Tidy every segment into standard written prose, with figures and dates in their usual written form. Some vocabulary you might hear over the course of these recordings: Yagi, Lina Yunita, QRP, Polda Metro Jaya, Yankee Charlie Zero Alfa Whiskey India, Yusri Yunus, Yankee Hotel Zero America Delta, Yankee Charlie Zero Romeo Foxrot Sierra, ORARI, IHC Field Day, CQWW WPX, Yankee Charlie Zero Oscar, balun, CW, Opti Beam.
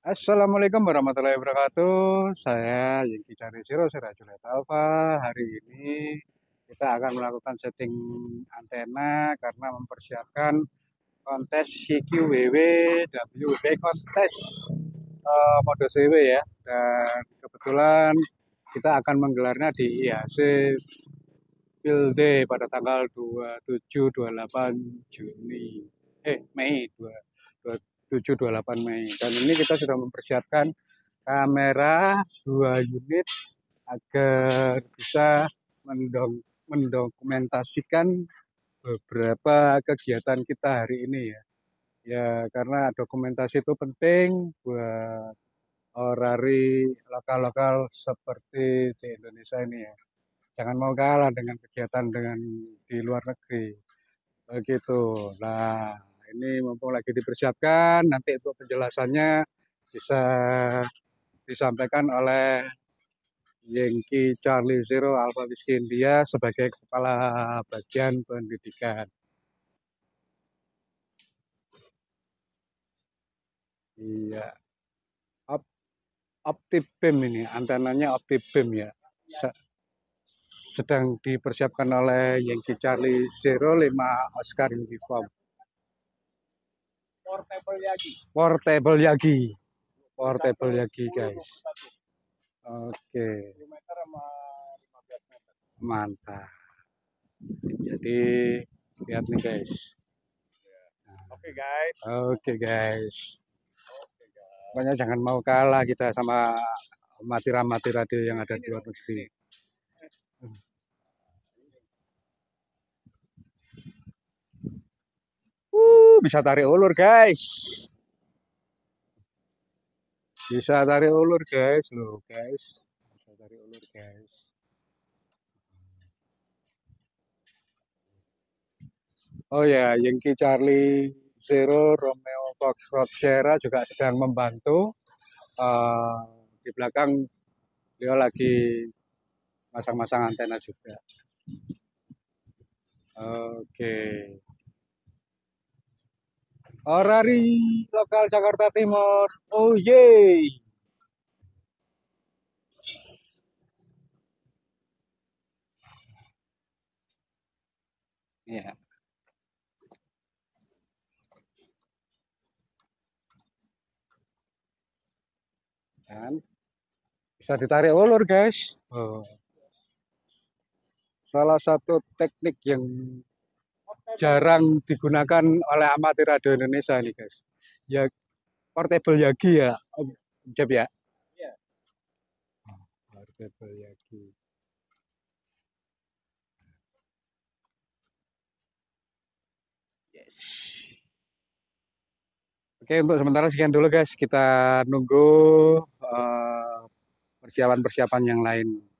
Assalamualaikum warahmatullahi wabarakatuh. Saya Yankee Charlie Zero Alfa. Hari ini kita akan melakukan setting antena karena mempersiapkan kontes CQWW WPX kontes mode CW ya. Dan kebetulan kita akan menggelarnya di IHC Field Day pada tanggal 27-28 Mei, dan ini kita sudah mempersiapkan kamera 2 unit agar bisa mendokumentasikan beberapa kegiatan kita hari ini ya. Ya, karena dokumentasi itu penting buat orari lokal-lokal seperti di Indonesia ini ya. Jangan mau kalah dengan kegiatan di luar negeri. Begitu. Nah, ini mumpung lagi dipersiapkan, nanti untuk penjelasannya bisa disampaikan oleh Yankee Charlie Zero Alfa Whiskey India sebagai Kepala Bagian Pendidikan. Iya, Opti Beam ini, antenanya Opti Beam ya. Sedang dipersiapkan oleh Yankee Charlie Zero 5 Oscar Uniform. Portable Yagi guys. Oke. Mantap. Jadi lihat nih guys. Oke guys. Pokoknya jangan mau kalah kita sama mati radio yang ada di luar negeri. Bisa tarik ulur guys, bisa tarik ulur guys. Oh ya, Yankee Charlie Zero Romeo Foxrot Sierra juga sedang membantu. Di belakang dia lagi masang-masang antena juga. Oke. Orari lokal Jakarta Timur, oh yeay. Ya. Dan bisa ditarik ulur guys. Oh. Salah satu teknik yang jarang digunakan oleh amatir radio Indonesia nih guys. Ya, portable Yagi ya, Om Jeb ya. Iya. Portable Yagi. Yes. Oke, untuk sementara sekian dulu guys. Kita nunggu persiapan-persiapan yang lain.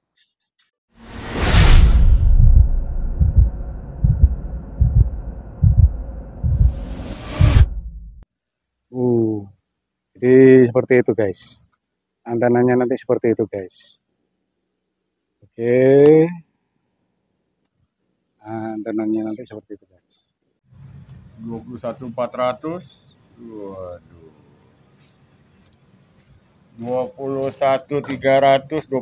Jadi seperti itu guys. Antenanya nanti seperti itu guys. Oke. Antenanya nanti seperti itu guys. 21.400. Waduh. 21.300, 21.300. Oh,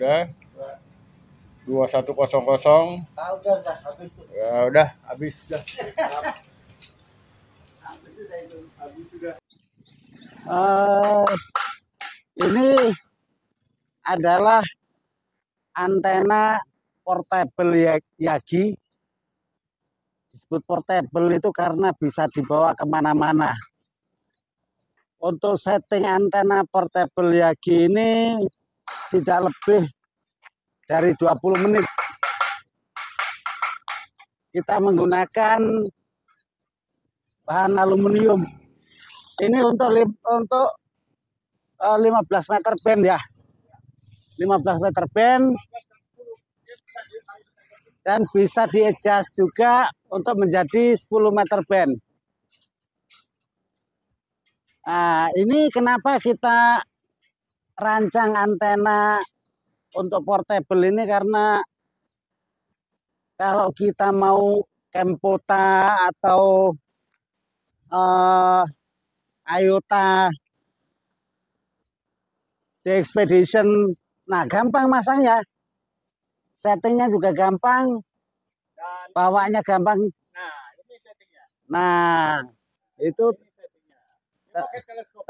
udah. 21.00. Ah, udah habis tuh. Ya udah, habis dah. Ini adalah antena portable Yagi. Disebut portable itu karena bisa dibawa kemana-mana. Untuk setting antena portable Yagi ini tidak lebih dari 20 menit. Kita menggunakan bahan aluminium. Ini untuk 15 meter band ya. 15 meter band. Dan bisa di-adjust juga untuk menjadi 10 meter band. Nah, ini kenapa kita rancang antena untuk portable ini, karena kalau kita mau campota atau Ayota, di Expedition. Nah, gampang masangnya, settingnya juga gampang, bawanya gampang. Nah, ini settingnya. Nah, itu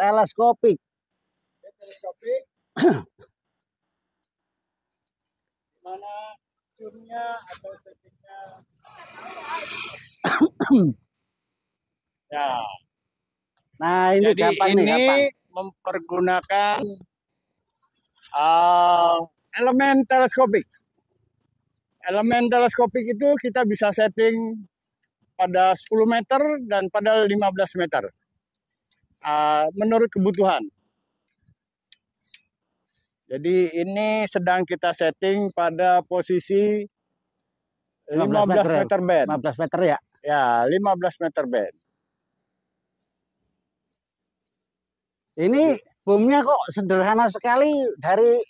teleskopik. Teleskopik. Mana zoomnya atau settingnya? Ya. Nah, ini jadi gampang ini nih, gampang mempergunakan elemen teleskopik. Elemen teleskopik itu kita bisa setting pada 10 meter dan pada 15 meter. Menurut kebutuhan. Jadi ini sedang kita setting pada posisi 15 meter band. 15 meter ya? Ya, 15 meter band. Ini bomnya kok sederhana sekali dari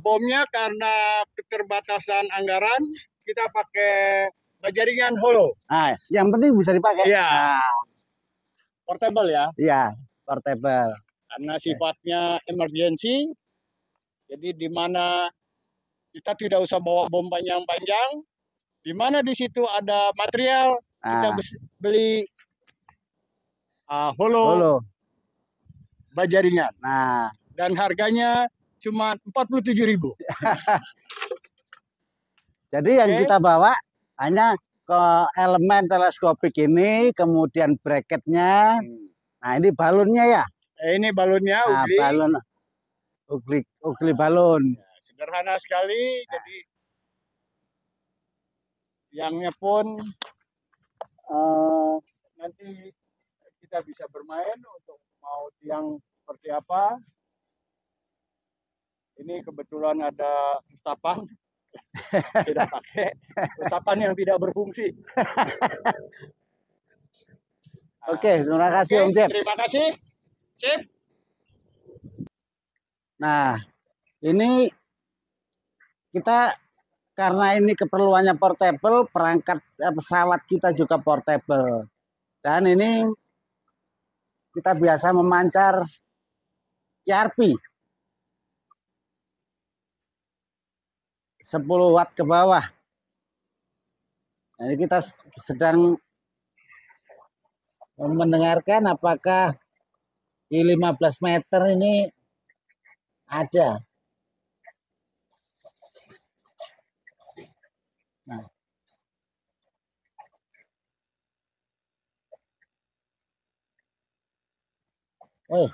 bomnya karena keterbatasan anggaran kita pakai bajaringan holo. Nah, yang penting bisa dipakai. Iya. Nah. Portable ya? Iya, portable. Karena sifatnya emergency, jadi di mana kita tidak usah bawa bom panjang-panjang, di mana di situ ada material, kita beli holo. Bajaringan. Nah, dan harganya cuma 47.000. Jadi yang kita bawa hanya ke elemen teleskopik ini, kemudian bracketnya. Nah, ini balunnya ya. Ini balunnya. Nah, ugli. Balun. Ugli balun. Ya, sederhana sekali. Nah. Jadi yangnya pun nanti kita bisa bermain untuk mau tiang seperti apa. Ini kebetulan ada ustapan. Tidak pakai ustapan yang tidak berfungsi. Oke, terima kasih Om Cep. Terima kasih Cep. Nah, ini kita karena ini keperluannya portable, perangkat pesawat kita juga portable. Dan ini kita biasa memancar QRP 10 watt ke bawah. Jadi kita sedang mendengarkan apakah di 15 meter ini ada. Nah. Oh.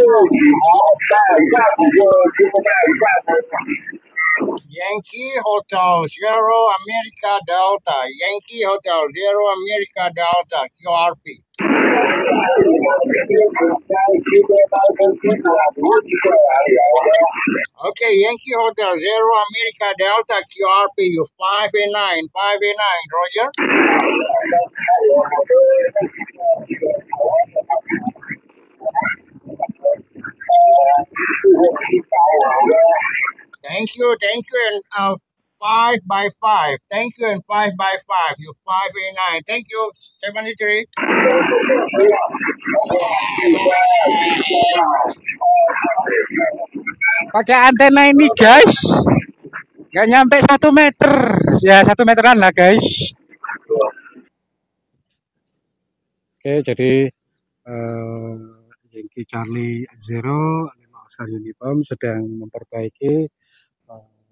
Yankee Hotel Zero America Delta. Yankee Hotel Zero America Delta. QRP. Okay, Yankee Hotel Zero America Delta. QRP. You 589. 589. Roger. Thank you, and 5 by 5. Thank you, and 5 by 5. You 589. Thank you, 73. Pakai antena ini, guys. Gak nyampe 1 meter. Ya 1 meteran lah, guys. Oke, jadi Yankee Charlie Zero Oscar Uniform sedang memperbaiki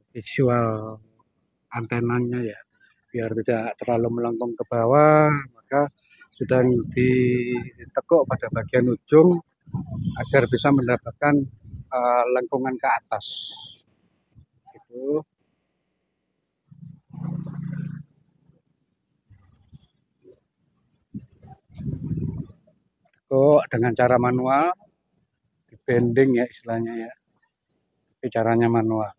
visual antenanya ya, biar tidak terlalu melengkung ke bawah, maka sedang ditekuk pada bagian ujung agar bisa mendapatkan lengkungan ke atas. Itu. Tekuk dengan cara manual, bending ya istilahnya ya, tapi caranya manual.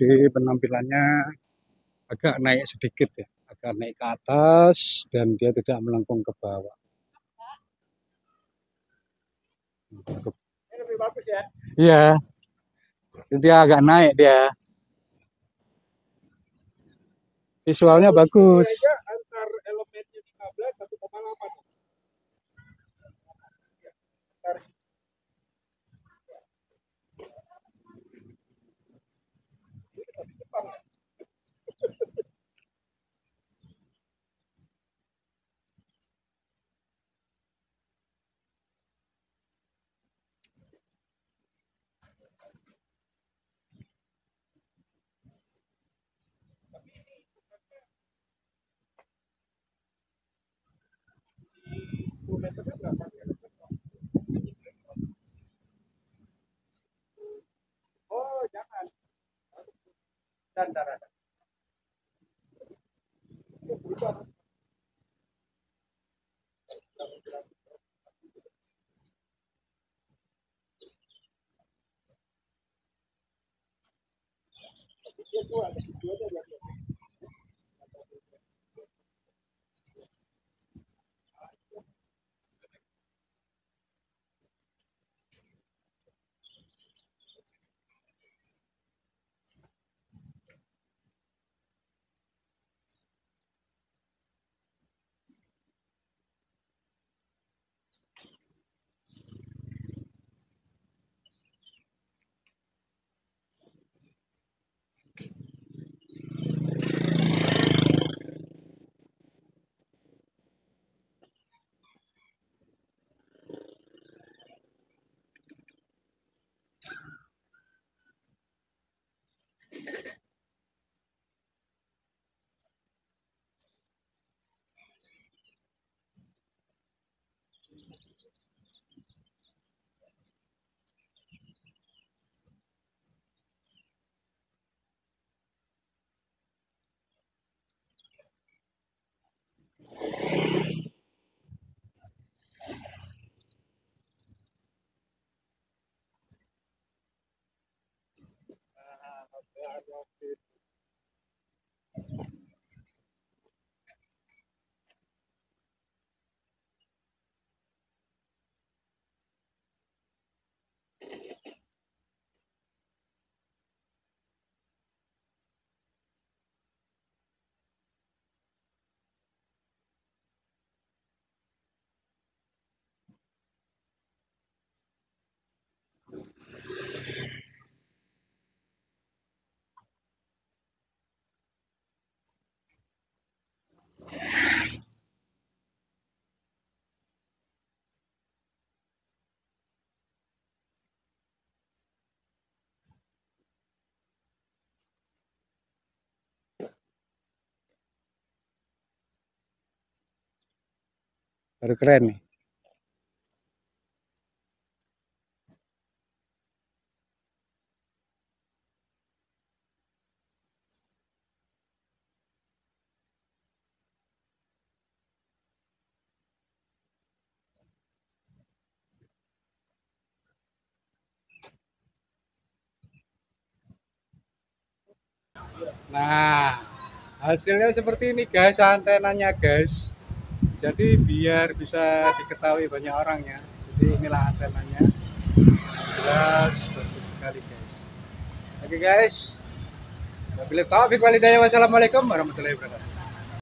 Jadi penampilannya agak naik sedikit ya, agak naik ke atas dan dia tidak melengkung ke bawah. Ini lebih bagus ya? Iya, dia agak naik dia. Visualnya bagus. Antar elemennya 13, 1,8. Oh, jangan. Antara. Baru keren nih. Nah, hasilnya seperti ini guys, antenanya guys. Jadi biar bisa diketahui banyak orang ya. Jadi inilah antenanya. Jelas bagus sekali guys. Oke guys. Wabillahi taufiq walhidayah. Wassalamualaikum warahmatullahi wabarakatuh.